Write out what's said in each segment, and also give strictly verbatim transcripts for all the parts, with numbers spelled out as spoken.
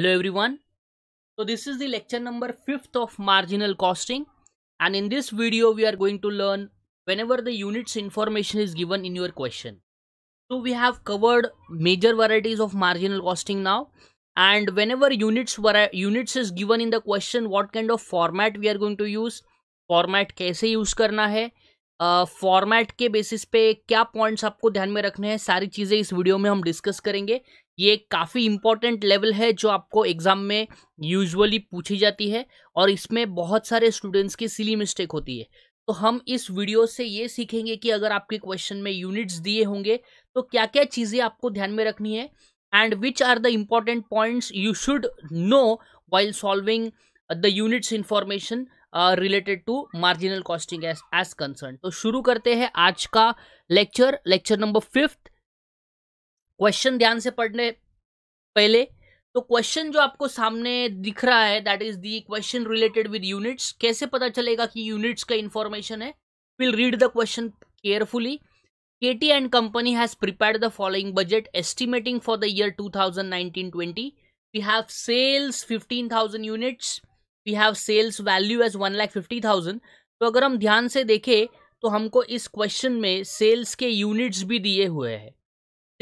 Hello everyone. So this is the lecture number fifth of marginal costing, and in this video we are going to learn whenever the units information is given in your question. So we have covered major varieties of marginal costing now, and whenever units units is given in the question, what kind of format we are going to use, format कैसे use करना है, format uh, के basis पे क्या points आपको ध्यान में रखने हैं, सारी चीज़ें इस वीडियो में हम डिस्कस करेंगे. ये काफ़ी इम्पॉर्टेंट लेवल है जो आपको एग्ज़ाम में यूजुअली पूछी जाती है और इसमें बहुत सारे स्टूडेंट्स की सिली मिस्टेक होती है. तो हम इस वीडियो से ये सीखेंगे कि अगर आपके क्वेश्चन में यूनिट्स दिए होंगे तो क्या क्या चीज़ें आपको ध्यान में रखनी है and which are the important points you should know while solving the units information related to marginal costing as as concern. तो शुरू करते हैं आज का lecture lecture number fifth. Question ध्यान से पढ़ने पहले तो क्वेश्चन जो आपको सामने दिख रहा है that is the question related with units. कैसे पता चलेगा कि यूनिट्स का इंफॉर्मेशन है? Will read the question carefully. K T and company has prepared the following budget estimating for the year two thousand nineteen twenty. We have sales fifteen thousand units, we have sales value as one lakh fifty thousand. तो अगर हम ध्यान से देखें तो हमको इस question में सेल्स के यूनिट्स भी दिए हुए हैं.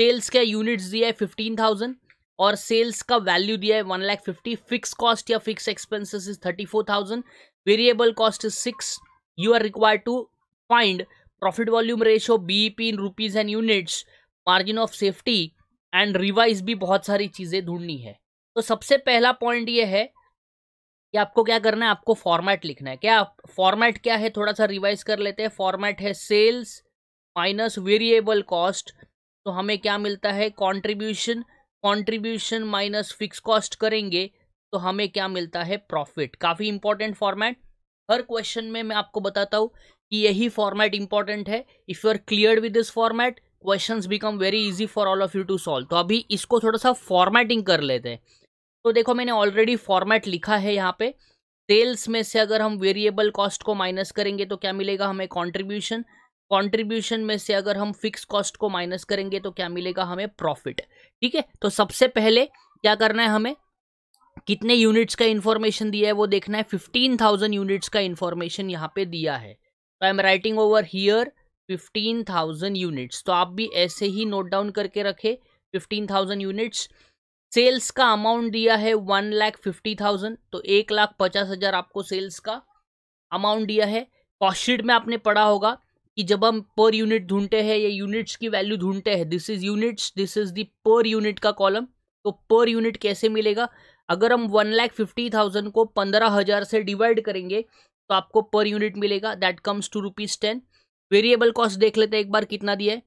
सेल्स के यूनिट्स दिया है फिफ्टीन थाउजेंड और सेल्स का वैल्यू दिया है one lakh fifty. Fix cost या fix expenses is thirty four thousand, variable cost is six. You are required to find profit volume ratio, BEP in rupees and units, margin of safety and revise, भी बहुत सारी चीज़ें ढूंढनी है. तो सबसे पहला पॉइंट ये है कि आपको क्या करना है, आपको फॉर्मेट लिखना है. क्या फॉर्मेट क्या है, थोड़ा सा रिवाइज कर लेते हैं. फॉर्मेट है सेल्स माइनस वेरिएबल कॉस्ट. तो हमें क्या मिलता है, contribution. Contribution minus fix cost करेंगे तो हमें क्या मिलता है, प्रॉफिट. काफ़ी इंपॉर्टेंट फॉर्मेट, हर क्वेश्चन में मैं आपको बताता हूँ कि यही फॉर्मेट इंपॉर्टेंट है. If you are clear with this format, questions become very easy for all of you to solve. तो अभी इसको थोड़ा सा फॉर्मेटिंग कर लेते हैं. तो देखो मैंने ऑलरेडी फॉर्मेट लिखा है यहाँ पे. सेल्स में से अगर हम वेरिएबल कॉस्ट को माइनस करेंगे तो क्या मिलेगा हमें, कंट्रीब्यूशन. कंट्रीब्यूशन में से अगर हम फिक्स कॉस्ट को माइनस करेंगे तो क्या मिलेगा हमें, प्रॉफिट. ठीक है, तो सबसे पहले क्या करना है, हमें कितने यूनिट्स का इन्फॉर्मेशन दिया है वो देखना है. फिफ्टीन थाउजेंड यूनिट्स का इन्फॉर्मेशन यहाँ पे दिया है. तो I am writing over here fifteen thousand units. तो आप भी ऐसे ही नोट डाउन करके रखें, फिफ्टीन थाउजेंड यूनिट्स. सेल्स का अमाउंट दिया है वन लाख फिफ्टी थाउजेंड, तो एक लाख पचास हज़ार आपको सेल्स का अमाउंट दिया है. कॉस्ट शीट में आपने पढ़ा होगा कि जब हम पर यूनिट ढूंढते हैं या यूनिट्स की वैल्यू ढूंढते हैं, this is units, this is the per unit का कॉलम. तो पर यूनिट कैसे मिलेगा, अगर हम वन लाख फिफ्टी थाउजेंड को पंद्रह हज़ार से डिवाइड करेंगे तो आपको पर यूनिट मिलेगा, that comes to rupees ten. Variable cost देख लेते हैं एक बार कितना दिया है.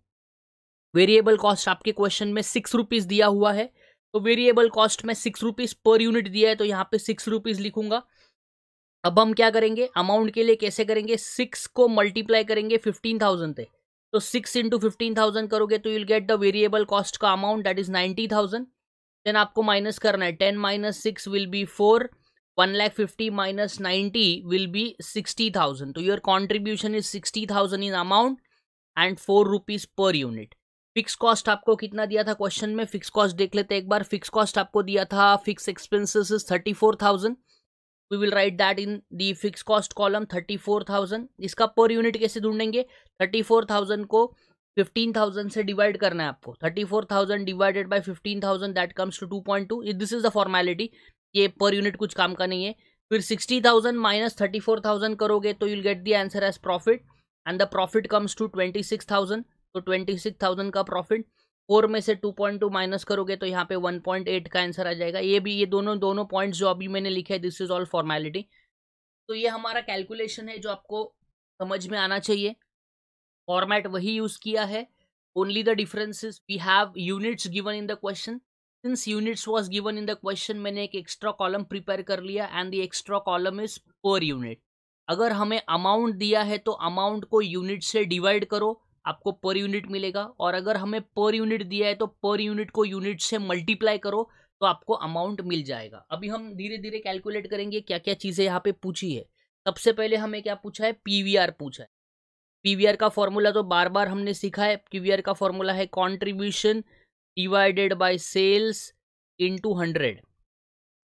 वेरिएबल कॉस्ट आपके क्वेश्चन में सिक्स रुपीज़ दिया हुआ है. तो वेरिएबल कॉस्ट में सिक्स रुपीज़ पर यूनिट दिया है, तो यहाँ पे सिक्स रुपीज़ लिखूंगा. अब हम क्या करेंगे, अमाउंट के लिए कैसे करेंगे, सिक्स को मल्टीप्लाई करेंगे फिफ्टीन थाउजेंड से. तो सिक्स इंटू फिफ्टीन थाउजेंड करोगे तो you'll get the variable cost का amount that is ninety thousand. Then आपको माइनस करना है, ten minus six will be four, one lakh fifty minus ninety will be sixty thousand. तो your contribution is sixty thousand in amount and four rupees per unit. Fix cost आपको कितना दिया था question में, fix cost देख लेते हैं एक बार. फिक्स कॉस्ट आपको दिया था, fix expenses is thirty four thousand. We will write that in the fix cost column, thirty four thousand. इसका पर यूनिट कैसे ढूंढेंगे, थर्टी फोर थाउजेंड को फिफ्टीन थाउजेंड से डिवाइड करना है आपको. Thirty four thousand divided by fifteen thousand that comes to two point two. This is the formality, ये per unit कुछ काम का नहीं है. फिर sixty thousand minus thirty four thousand करोगे तो you'll get the answer as profit and the profit comes to twenty six thousand. तो ट्वेंटी सिक्स थाउजेंड का प्रॉफिट, फोर में से टू पॉइंट टू माइनस करोगे तो यहाँ पे वन पॉइंट एट का आंसर आ जाएगा. ये भी, ये दोनों दोनों पॉइंट्स जो अभी मैंने लिखे हैं, दिस इज ऑल फॉर्मेलिटी. तो ये हमारा कैलकुलेशन है जो आपको समझ में आना चाहिए. फॉर्मेट वही यूज़ किया है, only the differences we have units given in the question. Since units was given in the question, मैंने एक एक्स्ट्रा कॉलम प्रिपेयर कर लिया and the extra column is per unit. अगर हमें अमाउंट दिया है तो अमाउंट को यूनिट से डिवाइड करो, आपको पर यूनिट मिलेगा. और अगर हमें पर यूनिट दिया है तो पर यूनिट को यूनिट से मल्टीप्लाई करो तो आपको अमाउंट मिल जाएगा. अभी हम धीरे धीरे कैलकुलेट करेंगे क्या क्या चीज़ें यहाँ पे पूछी है. सबसे पहले हमें क्या पूछा है, पीवीआर पूछा है. पीवीआर का फॉर्मूला तो बार बार हमने सीखा है. पीवीआर का फॉर्मूला है contribution divided by sales into hundred.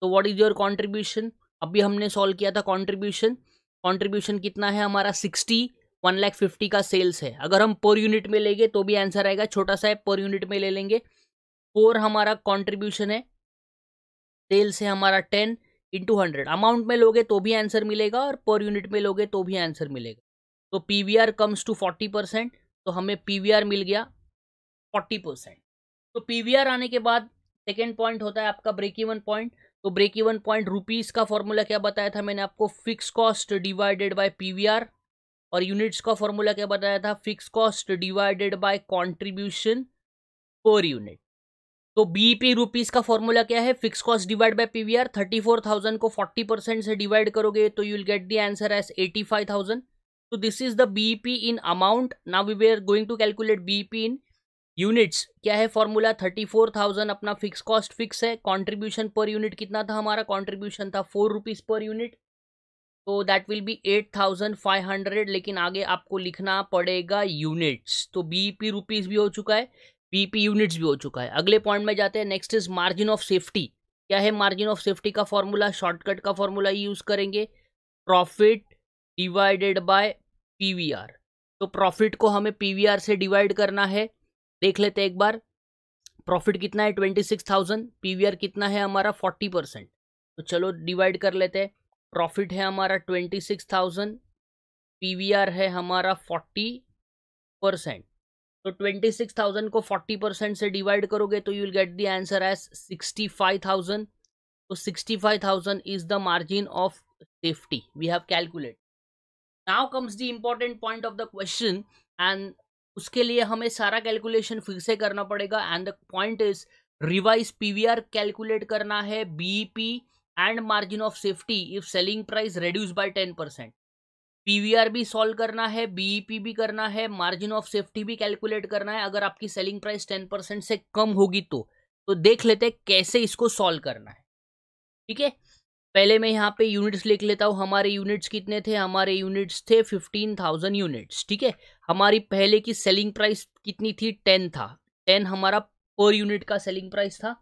तो व्हाट इज योर कॉन्ट्रीब्यूशन, अभी हमने सॉल्व किया था कॉन्ट्रीब्यूशन, कॉन्ट्रीब्यूशन कितना है हमारा सिक्सटी, वन लाख फिफ्टी का सेल्स है। अगर हम पर यूनिट में लेंगे तो भी आंसर आएगा, छोटा सा है पर यूनिट में ले लेंगे। फोर हमारा कॉन्ट्रीब्यूशन है, सेल्स है हमारा टेन इंटू हंड्रेड, अमाउंट में लोगे तो भी आंसर मिलेगा और पर यूनिट में लोगे तो भी आंसर मिलेगा। तो P V R comes to forty percent, तो हमें पी वी आर मिल गया फोर्टी परसेंट। तो पी वी आर आने के बाद सेकेंड पॉइंट होता है आपका ब्रेक इवन पॉइंट। तो ब्रेक इवन पॉइंट रुपीज़ का फॉर्मूला क्या बताया था मैंने आपको, fix cost divided by P V R, और यूनिट्स का फॉर्मूला क्या बताया था, fix cost divided by contribution per unit. तो बीईपी रुपीज़ का फॉर्मूला क्या है, fix cost divide by P V R, thirty four thousand को फोर्टी परसेंट से डिवाइड करोगे तो you will get the answer as eighty five thousand. तो this is the BEP in amount. Now we we are going to calculate BEP in units. क्या है formula, thirty four thousand अपना fix cost fix है, contribution per unit कितना था हमारा, contribution था four rupees per unit, तो that will be eight thousand five hundred, लेकिन आगे आपको लिखना पड़ेगा यूनिट्स। तो बीईपी रुपीज़ भी हो चुका है, बीईपी यूनिट्स भी हो चुका है। अगले पॉइंट में जाते हैं, next is margin of safety. क्या है मार्जिन ऑफ सेफ्टी का फॉर्मूला, शॉर्टकट का फॉर्मूला यूज़ करेंगे, प्रॉफिट डिवाइडेड बाय पीवीआर। तो प्रॉफिट को हमें पीवीआर से डिवाइड करना है, देख लेते हैं एक बार। प्रॉफिट कितना है ट्वेंटी सिक्स थाउजेंड, पीवीआर कितना है हमारा फोर्टी परसेंट, तो चलो डिवाइड कर लेते हैं। प्रॉफिट है हमारा ट्वेंटी सिक्स थाउजेंड, पीवीआर है हमारा फोर्टी परसेंट, तो ट्वेंटी सिक्स थाउजेंड को फोर्टी परसेंट से डिवाइड करोगे तो you will get the answer as sixty five thousand. तो sixty five thousand is the margin of safety we have calculate. Now comes the important point of the question, and उसके लिए हमें सारा calculation फिर से करना पड़ेगा। And the point is revise PVR calculate करना है, BEP and margin of safety if selling price reduce by ten percent. PVR भी सॉल्व करना है, बीईपी भी करना है, मार्जिन ऑफ सेफ्टी भी कैलकुलेट करना है अगर आपकी सेलिंग प्राइस टेन परसेंट से कम होगी तो। तो देख लेते हैं कैसे इसको सॉल्व करना है, ठीक है। पहले मैं यहाँ पे यूनिट्स लिख लेता हूँ। हमारे यूनिट्स कितने थे, हमारे यूनिट्स थे फिफ्टीन थाउजेंड यूनिट्स, ठीक है। हमारी पहले की सेलिंग प्राइस कितनी थी, टेन था, टेन हमारा पर यूनिट का सेलिंग प्राइस था।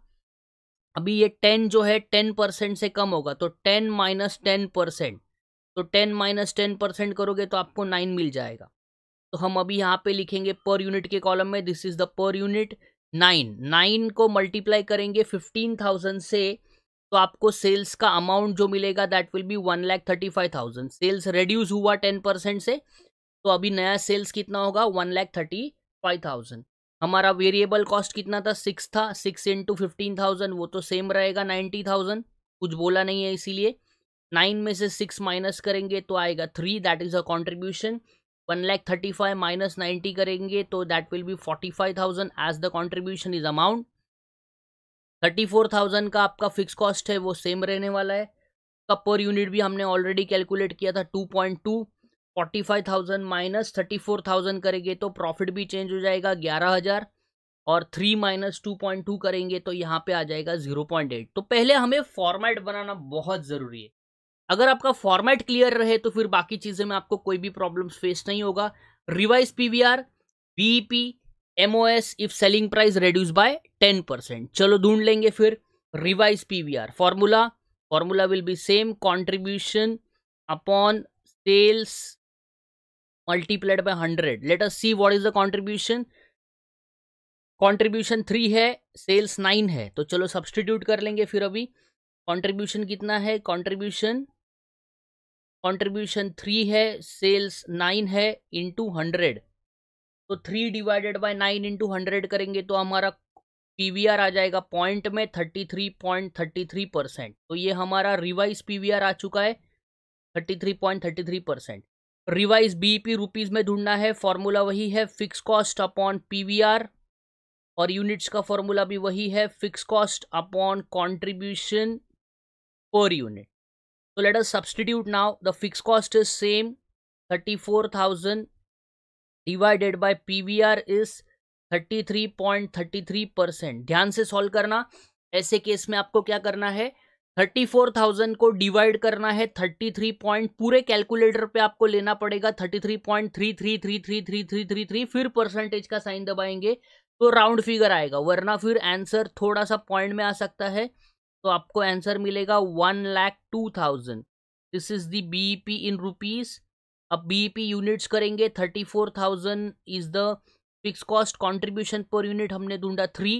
अभी ये टेन जो है टेन परसेंट से कम होगा, तो टेन माइनस टेन परसेंट, तो टेन माइनस टेन परसेंट करोगे तो आपको नाइन मिल जाएगा। तो हम अभी यहाँ पे लिखेंगे पर यूनिट के कॉलम में, this is the per unit nine, nine को मल्टीप्लाई करेंगे फिफ्टीन थाउजेंड से, तो आपको सेल्स का अमाउंट जो मिलेगा that will be one lakh thirty five thousand. Sales reduce हुआ टेन परसेंट से, तो अभी नया सेल्स कितना होगा, one lakh thirty five thousand. हमारा वेरिएबल कॉस्ट कितना था, सिक्स था, सिक्स इंटू फिफ्टीन थाउजेंड वो तो सेम रहेगा नाइन्टी थाउजेंड, कुछ बोला नहीं है इसीलिए। नाइन में से सिक्स माइनस करेंगे तो आएगा three, that is a contribution. One lakh thirty five minus ninety करेंगे तो that will be forty five thousand as the contribution is amount. Thirty four thousand का आपका फिक्स कॉस्ट है वो सेम रहने वाला है, का पर यूनिट भी हमने ऑलरेडी कैलकुलेट किया था two point two. Forty five thousand minus thirty four thousand करेंगे तो प्रॉफिट भी चेंज हो जाएगा ग्यारह हज़ार, और three minus two point two करेंगे तो यहाँ पे आ जाएगा जीरो पॉइंट एट। तो पहले हमें फॉर्मेट बनाना बहुत ज़रूरी है, अगर आपका फॉर्मेट क्लियर रहे तो फिर बाकी चीज़ें में आपको कोई भी प्रॉब्लम्स फेस नहीं होगा। Revise PVR, BEP, MOS if selling price reduce by ten percent. चलो ढूंढ लेंगे फिर revise PVR formula, formula will be same, contribution upon sales multiplied by hundred. Let us see what is the contribution. Contribution three है, sales nine है, तो चलो substitute कर लेंगे फिर। अभी कॉन्ट्रीब्यूशन कितना है, कॉन्ट्रीब्यूशन कॉन्ट्रीब्यूशन थ्री है, सेल्स नाइन है इंटू हंड्रेड, तो three divided by nine into hundred करेंगे तो हमारा पीवीआर आ जाएगा पॉइंट में thirty three point thirty three percent. तो ये हमारा रिवाइज पीवीआर आ चुका है thirty three point thirty three percent. Revise BEP rupees में ढूंढना है, फॉर्मूला वही है फिक्स कॉस्ट अपॉन पीवीआर, और यूनिट्स का फॉर्मूला भी वही है fix cost upon contribution per unit. तो let us substitute now. The fix cost is same, thirty four thousand divided by PVR is thirty three point thirty three percent. ध्यान से solve करना, ऐसे case में आपको क्या करना है, थर्टी फोर थाउजेंड को डिवाइड करना है थर्टी थ्री पॉइंट पूरे कैलकुलेटर पे आपको लेना पड़ेगा thirty three point three three three three three three three three फिर परसेंटेज का साइन दबाएंगे तो राउंड फिगर आएगा, वरना फिर आंसर थोड़ा सा पॉइंट में आ सकता है। तो आपको आंसर मिलेगा one lakh two thousand. This is the BEP in rupees. अब बीईपी यूनिट्स करेंगे, thirty four thousand is the fix cost, contribution per unit हमने ढूंढा थ्री,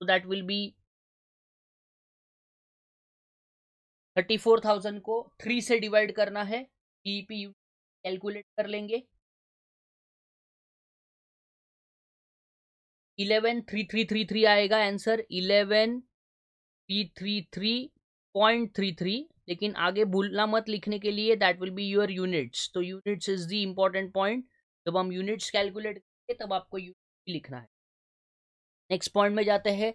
तो that will be thirty four thousand को थ्री से डिवाइड करना है। बीईपी कैलकुलेट कर लेंगे, eleven three three three three आएगा answer, eleven P three three point three three. लेकिन आगे भूलना मत लिखने के लिए, that will be your units. तो units is the important point, जब हम यूनिट्स कैलकुलेट करेंगे तब आपको यूनिट लिखना है। नेक्स्ट पॉइंट में जाते हैं,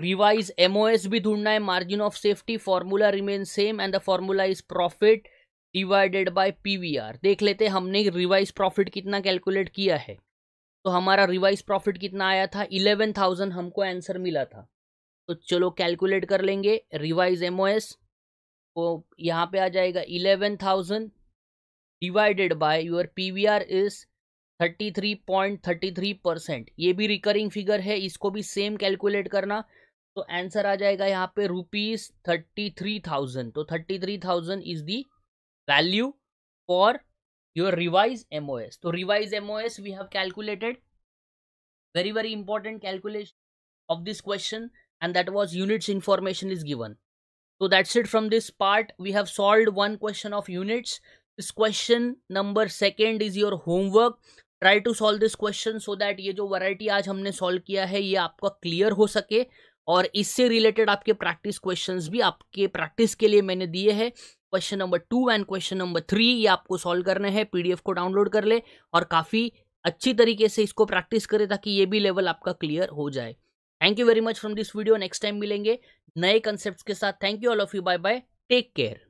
रिवाइज एमओएस भी ढूंढना है, margin of safety. Formula remain same and the formula is profit divided by PVR. देख लेते हमने रिवाइज प्रॉफिट कितना कैलकुलेट किया है। तो हमारा रिवाइज प्रॉफिट कितना आया था, इलेवन थाउजेंड हमको आंसर मिला था। तो चलो कैलकुलेट कर लेंगे रिवाइज एमओएस को, यहाँ पे आ जाएगा eleven thousand divided by your PVR is thirty three point thirty three percent. ये भी रिकरिंग फिगर है, इसको भी सेम कैलकुलेट करना। तो आंसर आ जाएगा यहाँ पे रुपीज थर्टी थ्री थाउजेंड। तो thirty three thousand is the value for your revise MOS. तो revise MOS we have calculated, very very important calculation of this question, and that was units information is given. So that's it from this part. We have solved one question of units. This question number second is your homework. Try to solve this question so that ये जो variety आज हमने solve किया है ये आपका clear हो सके, और इससे related आपके practice questions भी आपके practice के लिए मैंने दिए हैं। Question number two and question number three ये आपको solve करने हैं। पीडीएफ को download कर ले और काफ़ी अच्छी तरीके से इसको practice करें ताकि ये भी level आपका clear हो जाए। Thank you very much from this video. Next time मिलेंगे नए कॉन्सेप्ट्स के साथ। Thank you all of you. Bye bye. Take care.